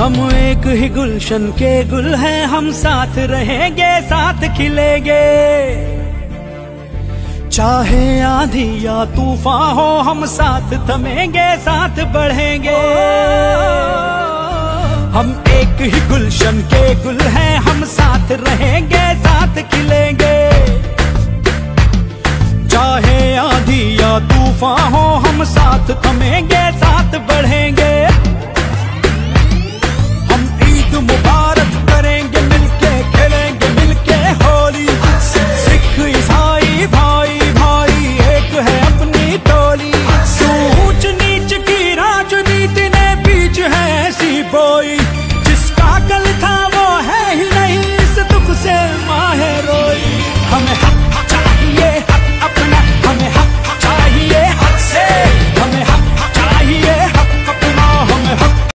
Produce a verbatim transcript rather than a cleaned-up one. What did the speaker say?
हम एक ही गुलशन के गुल हैं, हम साथ रहेंगे साथ खिलेंगे। चाहे आंधी या तूफान हो, हम साथ थमेंगे साथ बढ़ेंगे। हम एक ही गुलशन के गुल हैं, हम साथ रहेंगे साथ खिलेंगे। चाहे आंधी या तूफान हो, हम साथ थमेंगे साथ बढ़ेंगे।